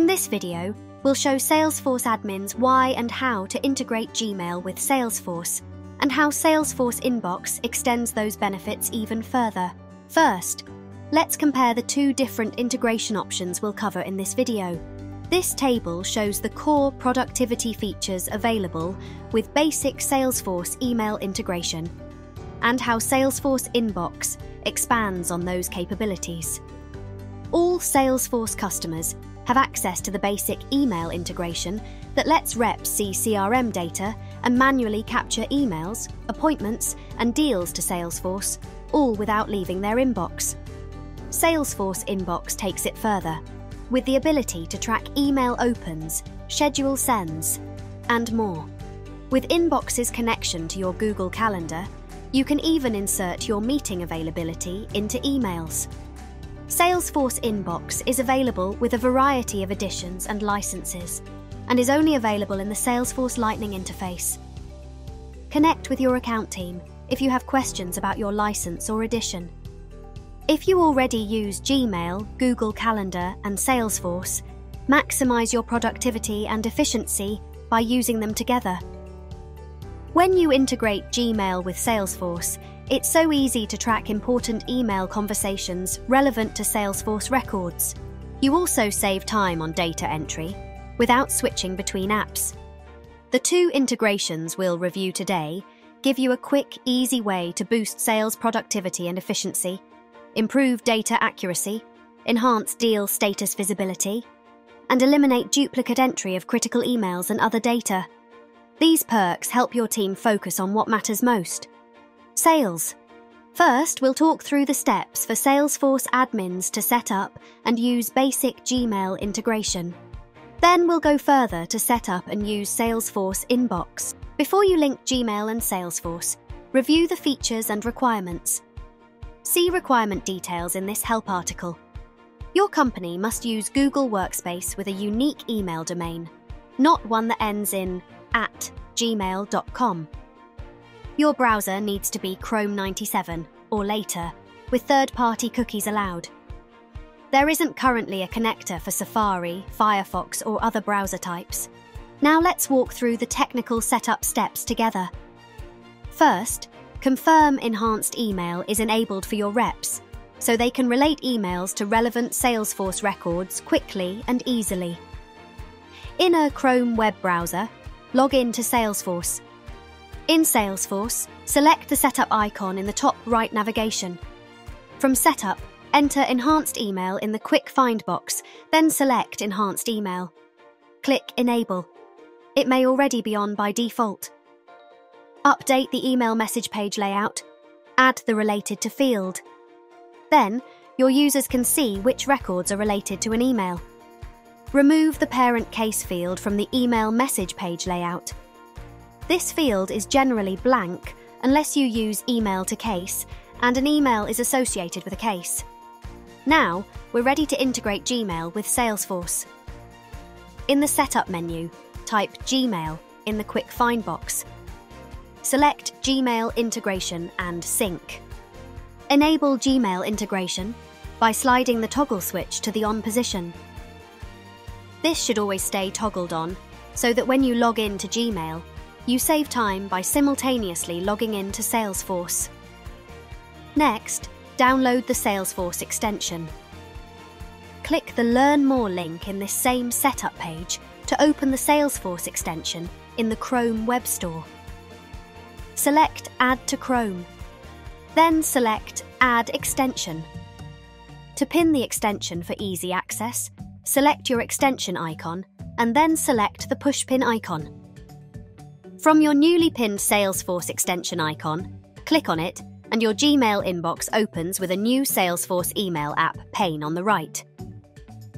In this video, we'll show Salesforce admins why and how to integrate Gmail with Salesforce, and how Salesforce Inbox extends those benefits even further. First, let's compare the two different integration options we'll cover in this video. This table shows the core productivity features available with basic Salesforce email integration, and how Salesforce Inbox expands on those capabilities. All Salesforce customers have access to the basic email integration that lets reps see CRM data and manually capture emails, appointments, and deals to Salesforce, all without leaving their inbox. Salesforce Inbox takes it further, with the ability to track email opens, schedule sends, and more. With Inbox's connection to your Google Calendar, you can even insert your meeting availability into emails. Salesforce Inbox is available with a variety of editions and licenses, and is only available in the Salesforce Lightning interface. Connect with your account team if you have questions about your license or edition. If you already use Gmail, Google Calendar, and Salesforce, maximize your productivity and efficiency by using them together. When you integrate Gmail with Salesforce, it's so easy to track important email conversations relevant to Salesforce records. You also save time on data entry without switching between apps. The two integrations we'll review today give you a quick, easy way to boost sales productivity and efficiency, improve data accuracy, enhance deal status visibility, and eliminate duplicate entry of critical emails and other data. These perks help your team focus on what matters most: sales. First, we'll talk through the steps for Salesforce admins to set up and use basic Gmail integration. Then we'll go further to set up and use Salesforce Inbox. Before you link Gmail and Salesforce, review the features and requirements. See requirement details in this help article. Your company must use Google Workspace with a unique email domain, not one that ends in @gmail.com. Your browser needs to be Chrome 97 or later, with third-party cookies allowed. There isn't currently a connector for Safari, Firefox, or other browser types. Now let's walk through the technical setup steps together. First, confirm enhanced email is enabled for your reps, so they can relate emails to relevant Salesforce records quickly and easily. In a Chrome web browser, log in to Salesforce. In Salesforce, select the setup icon in the top right navigation. From Setup, enter Enhanced Email in the Quick Find box, then select Enhanced Email. Click Enable. It may already be on by default. Update the email message page layout. Add the Related to field. Then, your users can see which records are related to an email. Remove the Parent Case field from the email message page layout. This field is generally blank unless you use email to case, and an email is associated with a case. Now, we're ready to integrate Gmail with Salesforce. In the Setup menu, type Gmail in the Quick Find box. Select Gmail Integration and Sync. Enable Gmail integration by sliding the toggle switch to the on position. This should always stay toggled on, so that when you log in to Gmail, you save time by simultaneously logging in to Salesforce. Next, download the Salesforce extension. Click the Learn More link in this same setup page to open the Salesforce extension in the Chrome Web Store. Select Add to Chrome. Then select Add Extension. To pin the extension for easy access, select your extension icon and then select the pushpin icon. From your newly pinned Salesforce extension icon, click on it and your Gmail inbox opens with a new Salesforce email app pane on the right.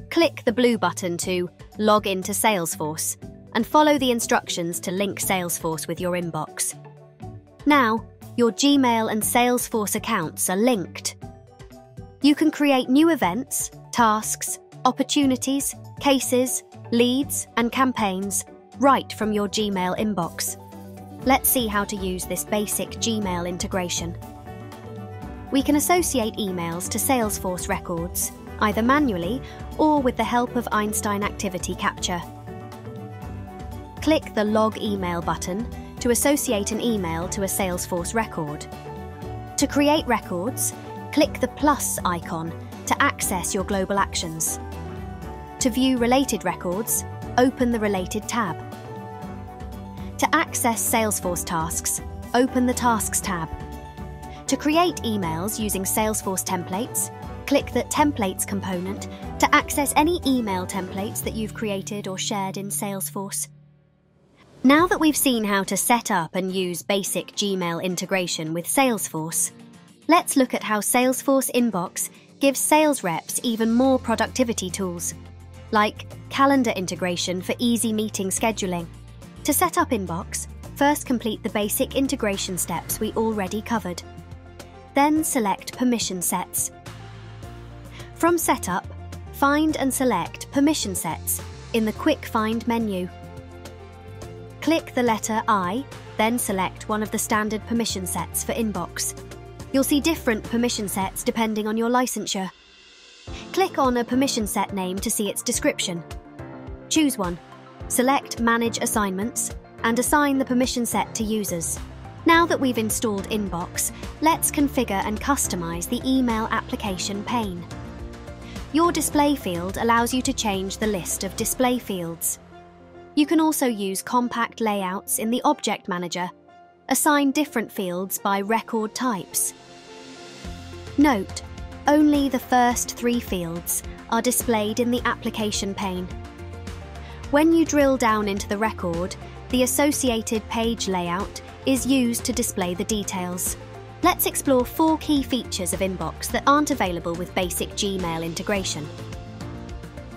Click the blue button to log into Salesforce and follow the instructions to link Salesforce with your inbox. Now, your Gmail and Salesforce accounts are linked. You can create new events, tasks, opportunities, cases, leads, and campaigns right from your Gmail inbox. Let's see how to use this basic Gmail integration. We can associate emails to Salesforce records either manually or with the help of Einstein Activity Capture. Click the Log Email button to associate an email to a Salesforce record. To create records, click the plus icon to access your global actions. To view related records, open the Related tab. To access Salesforce tasks, open the Tasks tab. To create emails using Salesforce templates, click the Templates component to access any email templates that you've created or shared in Salesforce. Now that we've seen how to set up and use basic Gmail integration with Salesforce, let's look at how Salesforce Inbox gives sales reps even more productivity tools, like calendar integration for easy meeting scheduling. To set up Inbox, first complete the basic integration steps we already covered. Then select Permission Sets. From Setup, find and select Permission Sets in the Quick Find menu. Click the letter I, then select one of the standard permission sets for Inbox. You'll see different permission sets depending on your licensure. Click on a permission set name to see its description. Choose one. Select Manage Assignments and assign the permission set to users. Now that we've installed Inbox, let's configure and customize the email application pane. Your display field allows you to change the list of display fields. You can also use compact layouts in the Object Manager. Assign different fields by record types. Note, only the first 3 fields are displayed in the application pane. When you drill down into the record, the associated page layout is used to display the details. Let's explore 4 key features of Inbox that aren't available with basic Gmail integration.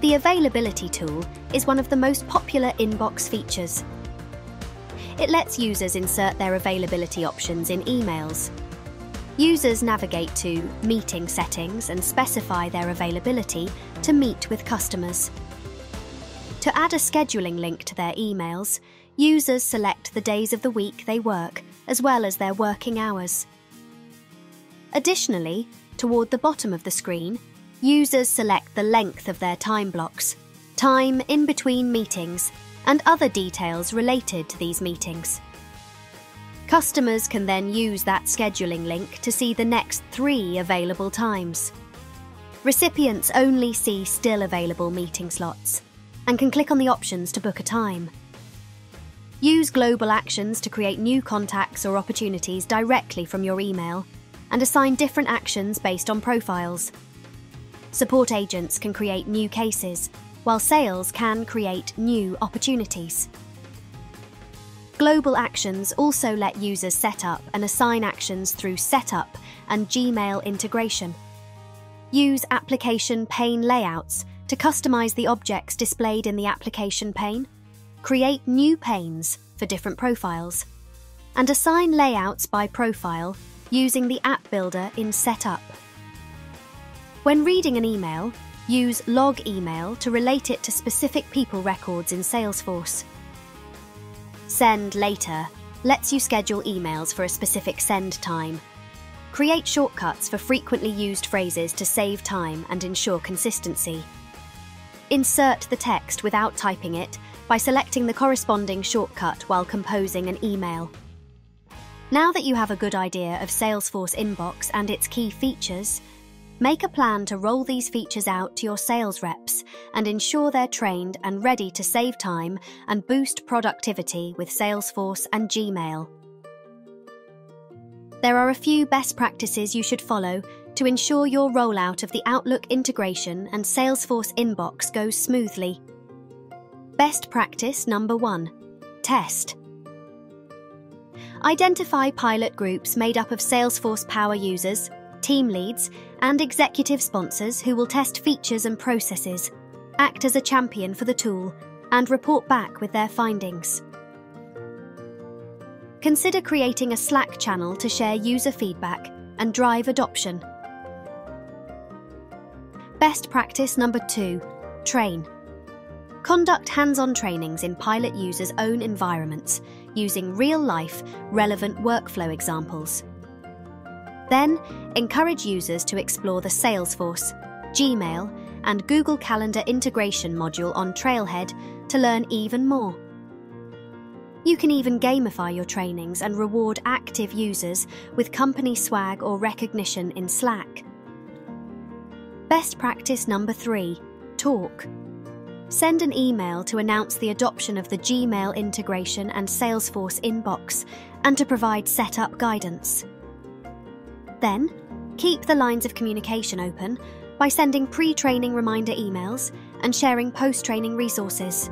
The Availability tool is one of the most popular Inbox features. It lets users insert their availability options in emails. Users navigate to Meeting Settings and specify their availability to meet with customers. To add a scheduling link to their emails, users select the days of the week they work, as well as their working hours. Additionally, toward the bottom of the screen, users select the length of their time blocks, time in between meetings, and other details related to these meetings. Customers can then use that scheduling link to see the next 3 available times. Recipients only see still available meeting slots and can click on the options to book a time. Use global actions to create new contacts or opportunities directly from your email and assign different actions based on profiles. Support agents can create new cases, while sales can create new opportunities. Global actions also let users set up and assign actions through Setup and Gmail integration. Use application pane layouts to customize the objects displayed in the application pane, create new panes for different profiles, and assign layouts by profile using the App Builder in Setup. When reading an email, use Log Email to relate it to specific people records in Salesforce. Send Later lets you schedule emails for a specific send time. Create shortcuts for frequently used phrases to save time and ensure consistency. Insert the text without typing it by selecting the corresponding shortcut while composing an email. Now that you have a good idea of Salesforce Inbox and its key features, make a plan to roll these features out to your sales reps and ensure they're trained and ready to save time and boost productivity with Salesforce and Gmail. There are a few best practices you should follow to ensure your rollout of the Outlook integration and Salesforce Inbox goes smoothly. Best practice number 1: test. Identify pilot groups made up of Salesforce power users, team leads, and executive sponsors who will test features and processes, act as a champion for the tool, and report back with their findings. Consider creating a Slack channel to share user feedback and drive adoption. Best practice number 2: train. Conduct hands-on trainings in pilot users' own environments using real-life, relevant workflow examples. Then, encourage users to explore the Salesforce, Gmail, and Google Calendar integration module on Trailhead to learn even more. You can even gamify your trainings and reward active users with company swag or recognition in Slack. Best practice number 3, talk. Send an email to announce the adoption of the Gmail integration and Salesforce inbox and to provide setup guidance. Then, keep the lines of communication open by sending pre-training reminder emails and sharing post-training resources.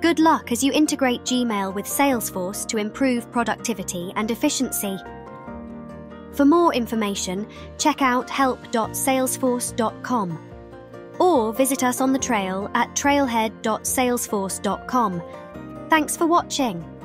Good luck as you integrate Gmail with Salesforce to improve productivity and efficiency. For more information, check out help.salesforce.com. Or visit us on the trail at trailhead.salesforce.com. Thanks for watching.